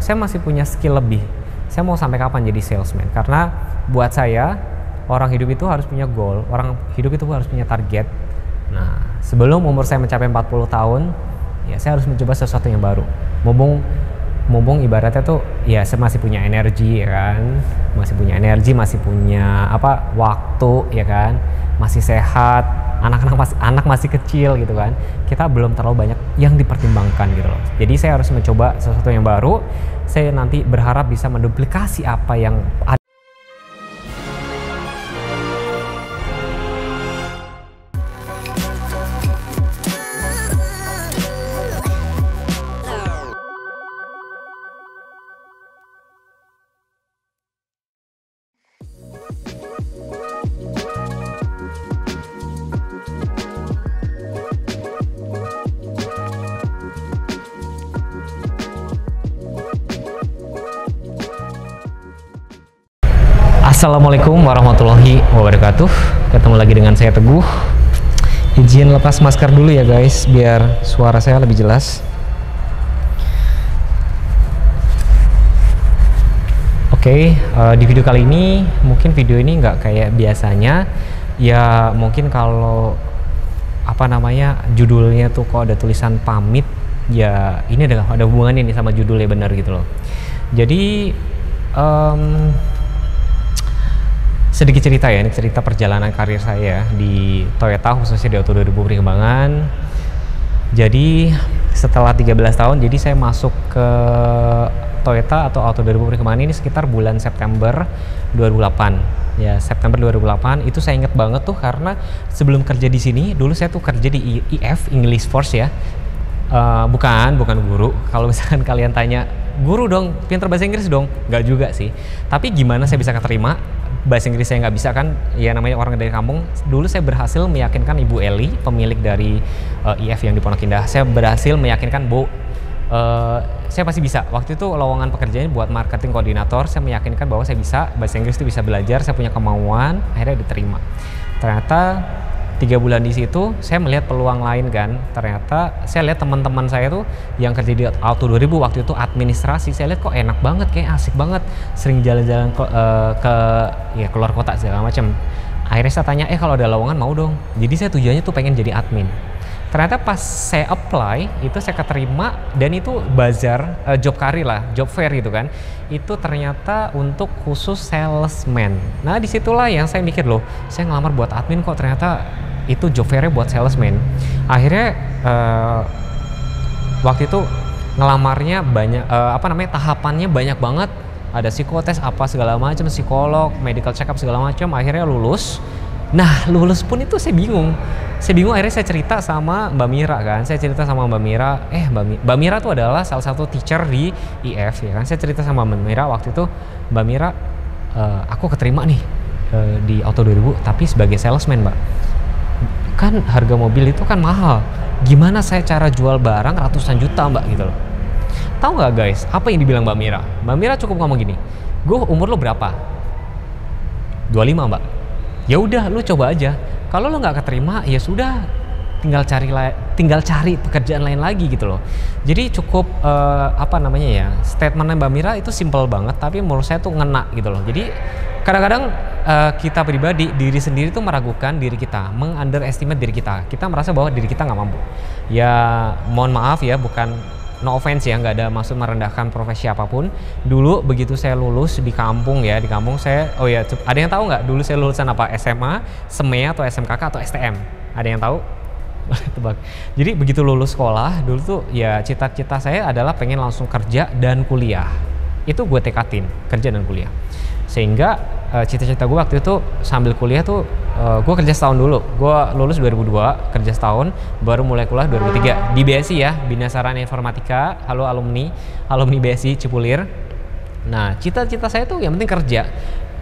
Saya masih punya skill lebih. Saya mau sampai kapan jadi salesman? Karena buat saya, orang hidup itu harus punya goal, orang hidup itu harus punya target. Nah, sebelum umur saya mencapai 40 tahun, ya saya harus mencoba sesuatu yang baru. Mumpung ibaratnya tuh, ya saya masih punya energi, ya kan? Masih punya apa waktu, ya kan? Masih sehat, anak masih kecil gitu kan. Kita belum terlalu banyak yang dipertimbangkan gitu loh. Jadi saya harus mencoba sesuatu yang baru. Saya nanti berharap bisa menduplikasi apa yang ada. Assalamualaikum warahmatullahi wabarakatuh. Ketemu lagi dengan saya Teguh. Izin lepas masker dulu ya guys, biar suara saya lebih jelas. Oke, di video kali ini mungkin video ini nggak kayak biasanya. Ya mungkin kalau apa namanya judulnya tuh kok ada tulisan pamit. Ya ini ada hubungannya nih sama judulnya, bener gitu loh. Jadi sedikit cerita ya, ini cerita perjalanan karir saya di Toyota, khususnya di Auto2000 Puri Kembangan. Jadi setelah 13 tahun, jadi saya masuk ke Toyota atau Auto2000 Puri Kembangan ini sekitar bulan September 2008. Ya, September 2008 itu saya inget banget tuh, karena sebelum kerja di sini, dulu saya tuh kerja di IF, English Force ya. Bukan guru. Kalau misalkan kalian tanya, guru dong, pinter bahasa Inggris dong? Nggak juga sih. Tapi gimana saya bisa keterima? Bahasa Inggris saya nggak bisa kan, ya namanya orang dari kampung. Dulu saya berhasil meyakinkan Ibu Eli, pemilik dari IF yang di Pondok Indah. Saya berhasil meyakinkan, Bu, saya pasti bisa. Waktu itu lowongan pekerjaan buat marketing koordinator, saya meyakinkan bahwa saya bisa, bahasa Inggris itu bisa belajar, saya punya kemauan, akhirnya diterima. Ternyata 3 bulan di situ, saya melihat peluang lain kan. Ternyata saya lihat teman-teman saya tuh yang kerja di Auto2000 waktu itu administrasi, saya lihat kok enak banget, kayak asik banget, sering jalan-jalan ke keluar kota segala macam. Akhirnya saya tanya, kalau ada lowongan mau dong. Jadi saya tujuannya tuh pengen jadi admin. Ternyata pas saya apply itu saya keterima, dan itu bazar job karir lah, job fair gitu kan. Itu ternyata untuk khusus salesman. Nah disitulah yang saya mikir, loh saya ngelamar buat admin kok ternyata itu job fairnya buat salesman. Akhirnya waktu itu ngelamarnya banyak, tahapannya banyak banget. Ada psikotes apa segala macam, psikolog, medical check up segala macam. Akhirnya lulus. Nah lulus pun itu saya bingung. Akhirnya saya cerita sama Mbak Mira kan. Saya cerita sama Mbak Mira, Mbak Mira tuh adalah salah satu teacher di IF ya kan. Saya cerita sama Mbak Mira waktu itu, Mbak Mira, aku keterima nih di Auto2000 tapi sebagai salesman, Mbak. Kan harga mobil itu kan mahal. Gimana saya cara jual barang ratusan juta, Mbak, gitu loh. Tahu nggak guys, apa yang dibilang Mbak Mira? Mbak Mira cukup ngomong gini, "Gue umur lo berapa?" 25, Mbak. Ya udah, lu coba aja. Kalau lo nggak keterima, ya sudah, tinggal cari pekerjaan lain lagi gitu loh. Jadi cukup statementnya Mbak Mira itu simple banget, tapi menurut saya tuh ngena gitu loh. Jadi kadang-kadang kita pribadi, diri sendiri tuh meragukan diri kita, meng-underestimate diri kita. Kita merasa bahwa diri kita nggak mampu. Ya mohon maaf ya, bukan no offense ya, nggak ada maksud merendahkan profesi apapun. Dulu begitu saya lulus di kampung ya, saya, ada yang tahu nggak dulu saya lulusan apa? SMA, SME atau SMKK atau STM? Ada yang tahu? Tebak. Jadi begitu lulus sekolah, dulu tuh ya cita-cita saya adalah pengen langsung kerja dan kuliah. Itu gue tekatin, kerja dan kuliah. Sehingga cita-cita gue waktu itu sambil kuliah tuh, gue kerja setahun dulu. Gue lulus 2002, kerja setahun, baru mulai kuliah 2003 di BSI ya, Bina Sarana Informatika. Halo alumni BSI Cipulir. Nah cita-cita saya tuh yang penting kerja.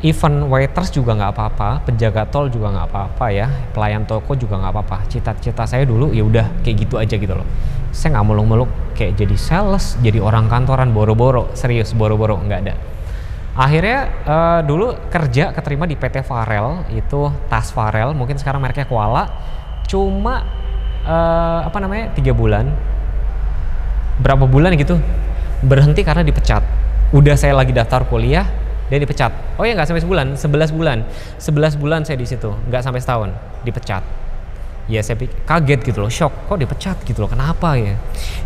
Event waiters juga nggak apa-apa, penjaga tol juga nggak apa-apa ya, pelayan toko juga nggak apa-apa. Cita-cita saya dulu ya udah kayak gitu aja gitu loh. Saya nggak muluk-muluk kayak jadi sales, jadi orang kantoran, boro-boro, serius boro-boro, nggak ada. Akhirnya dulu kerja keterima di PT Farel, itu tas Farel, mungkin sekarang mereknya Koala. Cuma 3 bulan, berapa bulan gitu, berhenti karena dipecat. Udah saya lagi daftar kuliah, dia dipecat. Oh ya nggak sampai sebulan, 11 bulan. 11 bulan saya di situ, nggak sampai setahun, dipecat. Ya saya kaget gitu loh, shock, kok dipecat gitu loh, kenapa ya?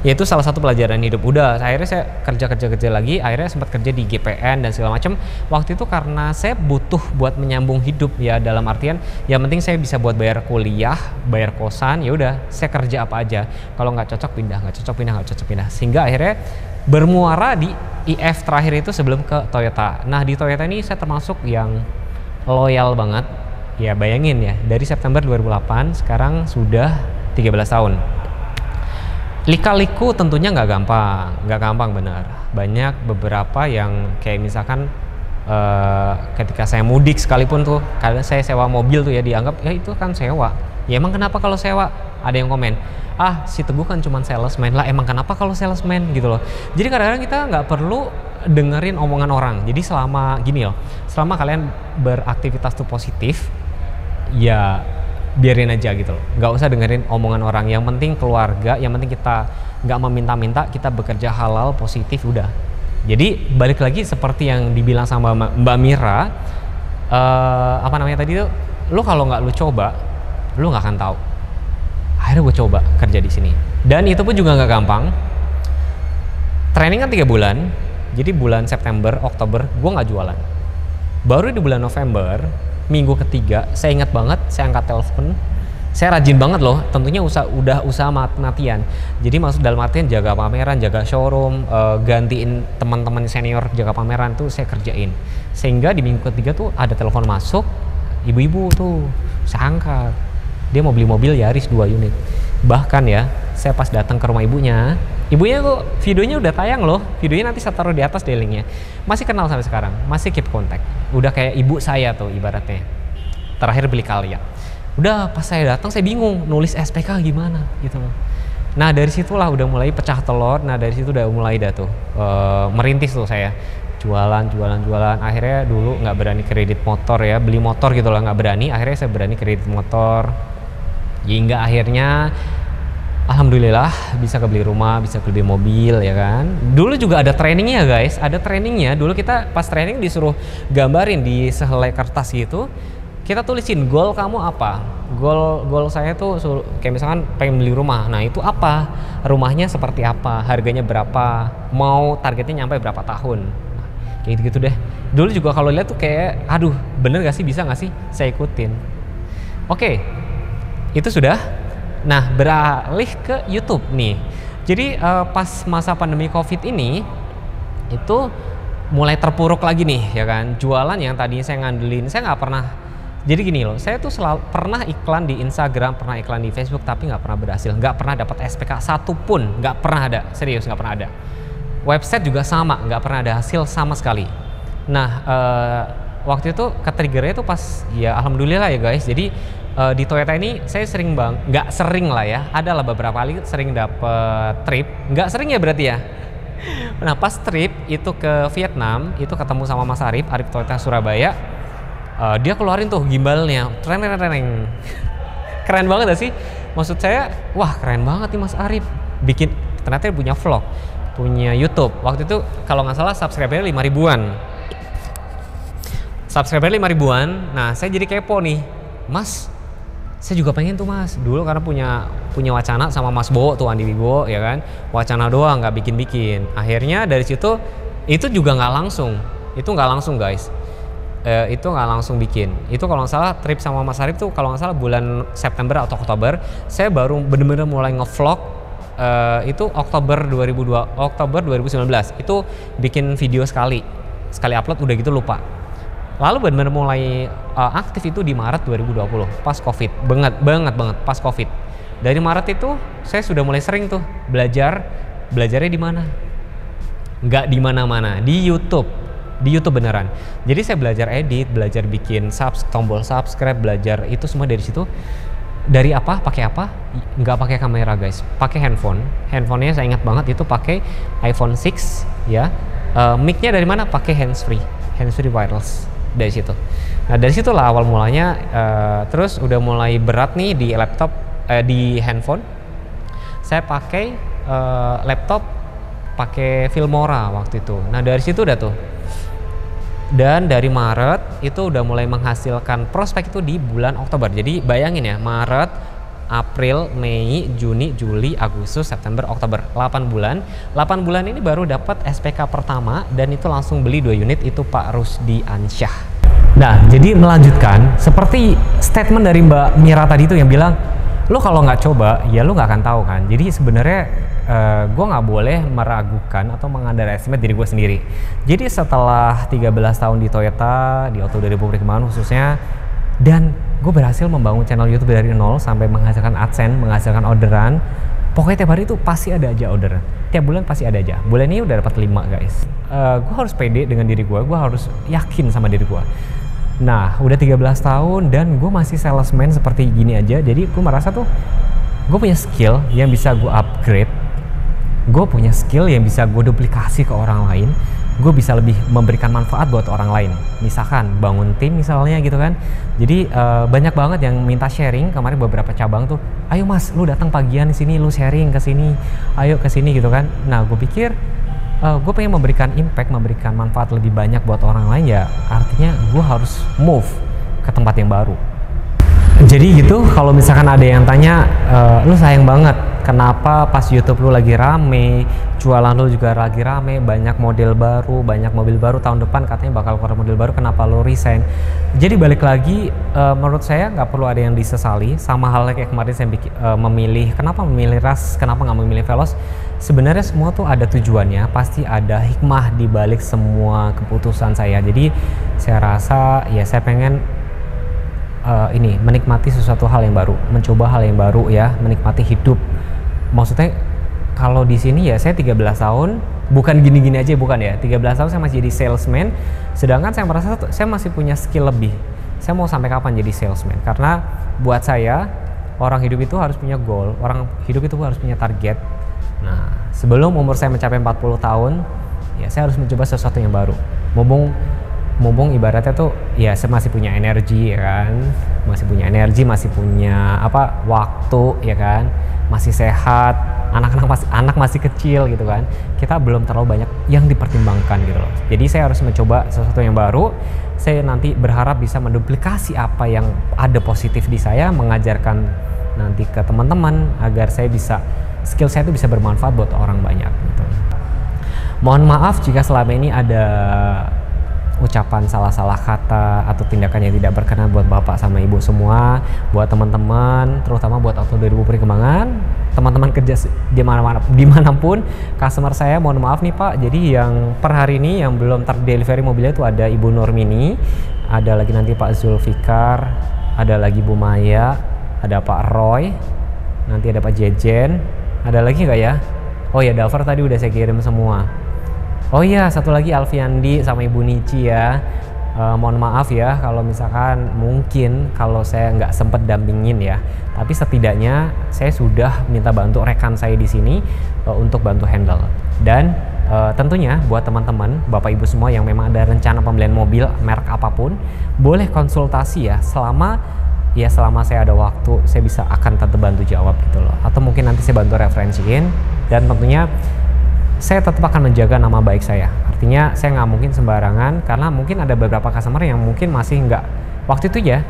Ya itu salah satu pelajaran hidup. Udah, akhirnya saya kerja lagi, akhirnya sempat kerja di GPN dan segala macam. Waktu itu karena saya butuh buat menyambung hidup ya, dalam artian yang penting saya bisa buat bayar kuliah, bayar kosan, ya udah saya kerja apa aja. Kalau nggak cocok pindah, nggak cocok pindah, nggak cocok pindah. Sehingga akhirnya bermuara di IF terakhir itu sebelum ke Toyota. Nah di Toyota ini saya termasuk yang loyal banget. Ya bayangin ya, dari September 2008 sekarang sudah 13 tahun. Lika-liku tentunya nggak gampang bener. Banyak beberapa yang kayak misalkan ketika saya mudik sekalipun tuh, kadang saya sewa mobil tuh ya dianggap ya itu kan sewa. Ya emang kenapa kalau sewa? Ada yang komen, ah si Teguh kan cuma salesman lah, emang kenapa kalau salesman gitu loh. Jadi kadang-kadang kita nggak perlu dengerin omongan orang. Jadi selama gini loh, selama kalian beraktivitas tuh positif, ya biarin aja gitu loh, nggak usah dengerin omongan orang. Yang penting keluarga, yang penting kita nggak meminta-minta, kita bekerja halal, positif, udah. Jadi balik lagi seperti yang dibilang sama Mbak Mira, apa namanya tadi tuh, lo kalau nggak lo coba, lo nggak akan tahu. Akhirnya gue coba kerja di sini, dan itu pun juga nggak gampang. Training kan 3 bulan, jadi bulan September, Oktober gue nggak jualan. Baru di bulan November, minggu ketiga, saya ingat banget, saya angkat telepon. Saya rajin banget loh, tentunya usaha mati-matian. Jadi masuk dalam artian jaga pameran, jaga showroom, gantiin teman-teman senior jaga pameran tuh saya kerjain. Sehingga di minggu ketiga tuh ada telepon masuk, ibu-ibu tuh, saya angkat. Dia mau beli mobil Yaris 2 unit. Bahkan ya, saya pas datang ke rumah ibunya, ibunya kok videonya udah tayang loh, videonya nanti saya taruh di atas deh linknya. Masih kenal sampai sekarang, masih keep kontak. Udah kayak ibu saya tuh ibaratnya. Terakhir beli Kalya. Udah pas saya datang saya bingung nulis SPK gimana gitu loh. Nah dari situlah udah mulai pecah telur. Nah dari situ udah mulai dah tuh merintis tuh saya jualan. Akhirnya dulu nggak berani kredit motor ya, beli motor gitu loh nggak berani. Akhirnya saya berani kredit motor. Hingga akhirnya alhamdulillah bisa kebeli rumah, bisa kebeli mobil ya kan. Dulu juga ada trainingnya guys, ada trainingnya. Dulu kita pas training disuruh gambarin di sehelai kertas gitu. Kita tulisin goal kamu apa. Goal saya tuh kayak misalkan pengen beli rumah. Nah itu apa? Rumahnya seperti apa? Harganya berapa? Mau targetnya nyampe berapa tahun? Nah, kayak gitu-gitu deh. Dulu juga kalau lihat tuh kayak aduh bener gak sih, bisa gak sih saya ikutin. Oke, itu sudah. Nah beralih ke YouTube nih. Jadi pas masa pandemi Covid ini itu mulai terpuruk lagi nih ya kan. Jualan yang tadinya saya ngandelin, saya nggak pernah. Jadi gini loh, saya tuh selalu pernah iklan di Instagram, pernah iklan di Facebook, tapi nggak pernah berhasil, nggak pernah dapat SPK satupun, nggak pernah ada, serius nggak pernah ada. Website juga sama, nggak pernah ada hasil sama sekali. Nah waktu itu ketriggernya tuh pas ya alhamdulillah ya guys. Jadi di Toyota ini saya sering nggak sering lah ya, ada lah beberapa kali sering dapet trip, nggak sering ya berarti ya. Nah pas trip itu ke Vietnam, itu ketemu sama Mas Arief, Arief Toyota Surabaya, dia keluarin tuh gimbalnya, keren banget gak sih? Maksud saya, wah keren banget nih Mas Arief, bikin ternyata punya vlog, punya YouTube. Waktu itu kalau nggak salah subscribernya 5 ribuan, nah saya jadi kepo nih, Mas. Saya juga pengen tuh Mas, dulu karena punya wacana sama Mas Bo tuh, Andi Wibowo ya kan, wacana doang nggak bikin-bikin. Akhirnya dari situ itu juga nggak langsung, guys, itu nggak langsung bikin. Itu kalau nggak salah trip sama Mas Arief tuh kalau nggak salah bulan September atau Oktober, saya baru bener-bener mulai ngevlog itu Oktober 2019. Itu bikin video sekali upload udah gitu lupa. Lalu benar-benar mulai aktif itu di Maret 2020, pas Covid, banget pas Covid. Dari Maret itu saya sudah mulai sering tuh belajarnya di mana? Nggak di mana-mana, di YouTube beneran. Jadi saya belajar edit, belajar bikin tombol subscribe, belajar itu semua dari situ. Dari apa? Pakai apa? Nggak pakai kamera guys, pakai handphone. Handphonenya saya ingat banget itu pakai iPhone 6 ya. Mic-nya dari mana? Pakai handsfree wireless. Dari situ. Nah dari situlah awal mulanya. Terus udah mulai berat nih di laptop, di handphone. Saya pakai laptop pakai Filmora waktu itu. Nah dari situ udah tuh, dan dari Maret itu udah mulai menghasilkan prospek itu di bulan Oktober. Jadi bayangin ya, Maret, April, Mei, Juni, Juli, Agustus, September, Oktober, 8 bulan ini baru dapat SPK pertama, dan itu langsung beli 2 unit itu Pak Rusdi Ansyah. Nah jadi melanjutkan seperti statement dari Mbak Mira tadi itu yang bilang, lo kalau nggak coba ya lo nggak akan tahu kan. Jadi sebenarnya gue nggak boleh meragukan atau meng-underestimate diri gue sendiri. Jadi setelah 13 tahun di Toyota, di Auto2000 Puri Kembangan khususnya, dan gue berhasil membangun channel YouTube dari nol sampai menghasilkan AdSense, menghasilkan orderan. Pokoknya tiap hari itu pasti ada aja orderan, tiap bulan pasti ada aja. Bulan ini udah dapat 5 guys. Gue harus pede dengan diri gue harus yakin sama diri gue. Nah udah 13 tahun dan gue masih salesman seperti gini aja. Jadi gue merasa tuh gue punya skill yang bisa gue upgrade, gue punya skill yang bisa gue duplikasi ke orang lain, gue bisa lebih memberikan manfaat buat orang lain, misalkan bangun tim misalnya gitu kan. Jadi banyak banget yang minta sharing kemarin, beberapa cabang tuh, ayo mas lu datang pagian sini, lu sharing ke sini, ayo ke sini gitu kan. Nah gue pikir gue pengen memberikan impact, memberikan manfaat lebih banyak buat orang lain, ya artinya gue harus move ke tempat yang baru. Jadi gitu, kalau misalkan ada yang tanya, lu sayang banget kenapa pas YouTube lu lagi rame, jualan lu juga lagi rame, banyak model baru, banyak mobil baru, tahun depan katanya bakal keluar model baru, kenapa lu resign? Jadi balik lagi, menurut saya nggak perlu ada yang disesali, sama halnya kayak kemarin saya memilih, kenapa memilih Ras, kenapa nggak memilih Veloz? Sebenarnya semua tuh ada tujuannya, pasti ada hikmah di balik semua keputusan saya. Jadi saya rasa ya saya pengen ini menikmati sesuatu hal yang baru, mencoba hal yang baru ya, menikmati hidup. Maksudnya kalau di sini ya saya 13 tahun bukan gini-gini aja, bukan ya. 13 tahun saya masih jadi salesman, sedangkan saya merasa saya masih punya skill lebih. Saya mau sampai kapan jadi salesman? Karena buat saya orang hidup itu harus punya goal, orang hidup itu harus punya target. Nah, sebelum umur saya mencapai 40 tahun, ya saya harus mencoba sesuatu yang baru. Mumpung ibaratnya tuh ya saya masih punya energi ya kan, masih punya apa waktu ya kan, masih sehat, anak-anak masih kecil gitu kan, kita belum terlalu banyak yang dipertimbangkan gitu loh. Jadi saya harus mencoba sesuatu yang baru. Saya nanti berharap bisa menduplikasi apa yang ada positif di saya, mengajarkan nanti ke teman-teman agar saya bisa, skill saya itu bisa bermanfaat buat orang banyak gitu. Mohon maaf jika selama ini ada ucapan salah-salah kata atau tindakan yang tidak berkenan buat bapak sama ibu semua, buat teman-teman, terutama buat Auto2000 Puri Kembangan, teman-teman kerja dimanapun, customer saya mohon maaf nih pak. Jadi yang per hari ini yang belum terdelivery mobilnya itu ada Ibu Nurmini, ada lagi nanti Pak Zulfikar, ada lagi Bu Maya, ada Pak Roy, nanti ada Pak Jejen, ada lagi nggak ya? Oh ya, Dafar tadi udah saya kirim semua. Oh iya, satu lagi Alfiandi sama Ibu Nici ya. Mohon maaf ya kalau misalkan mungkin kalau saya nggak sempet dampingin ya. Tapi setidaknya saya sudah minta bantu rekan saya di sini untuk bantu handle. Dan tentunya buat teman-teman, Bapak Ibu semua yang memang ada rencana pembelian mobil merek apapun, boleh konsultasi ya selama saya ada waktu, saya bisa akan tetap bantu jawab gitu loh. Atau mungkin nanti saya bantu referensiin, dan tentunya saya tetap akan menjaga nama baik saya. Artinya saya nggak mungkin sembarangan, karena mungkin ada beberapa customer yang mungkin masih nggak, waktu itu ya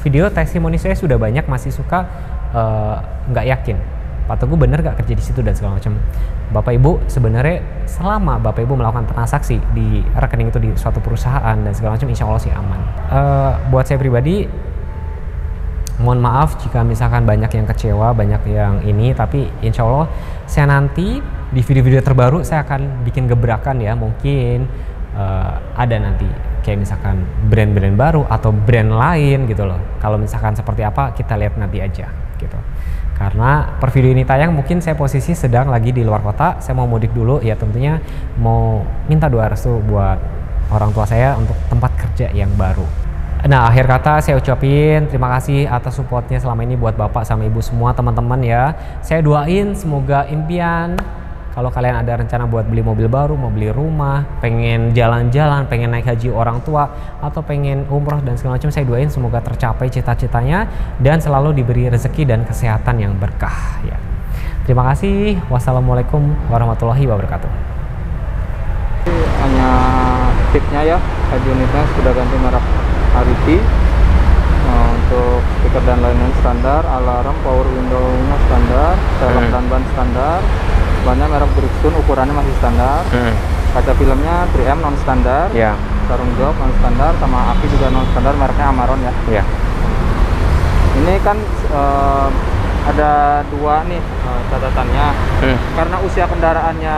video testimoni saya sudah banyak, masih suka nggak yakin Pak Teguh bener nggak kerja di situ dan segala macam. Bapak Ibu sebenarnya selama Bapak Ibu melakukan transaksi di rekening itu di suatu perusahaan dan segala macam, insya Allah sih aman. Buat saya pribadi mohon maaf jika misalkan banyak yang kecewa, banyak yang ini, tapi insya Allah saya nanti di video-video terbaru saya akan bikin gebrakan ya, mungkin ada nanti kayak misalkan brand-brand baru atau brand lain gitu loh. Kalau misalkan seperti apa kita lihat nanti aja gitu. Karena per video ini tayang mungkin saya posisi sedang lagi di luar kota, saya mau mudik dulu ya, tentunya mau minta doa restu buat orang tua saya untuk tempat kerja yang baru. Nah akhir kata saya ucapin terima kasih atas supportnya selama ini buat bapak sama ibu semua, teman-teman ya. Saya doain semoga impian, kalau kalian ada rencana buat beli mobil baru, mau beli rumah, pengen jalan-jalan, pengen naik haji orang tua, atau pengen umroh dan segala macam, saya doain semoga tercapai cita-citanya dan selalu diberi rezeki dan kesehatan yang berkah ya. Terima kasih. Wassalamualaikum warahmatullahi wabarakatuh. Hanya tipnya ya, head unitnya sudah ganti merek Ariti. Untuk speaker dan lain-lain standar, alarm, power window-nya standar, velg dan ban standar, bannya merek Bridgestone, ukurannya masih standar, kaca filmnya 3M non standar, sarung jok non standar, sama aki juga non standar, mereknya Amaron ya. Ini kan ada dua nih catatannya, karena usia kendaraannya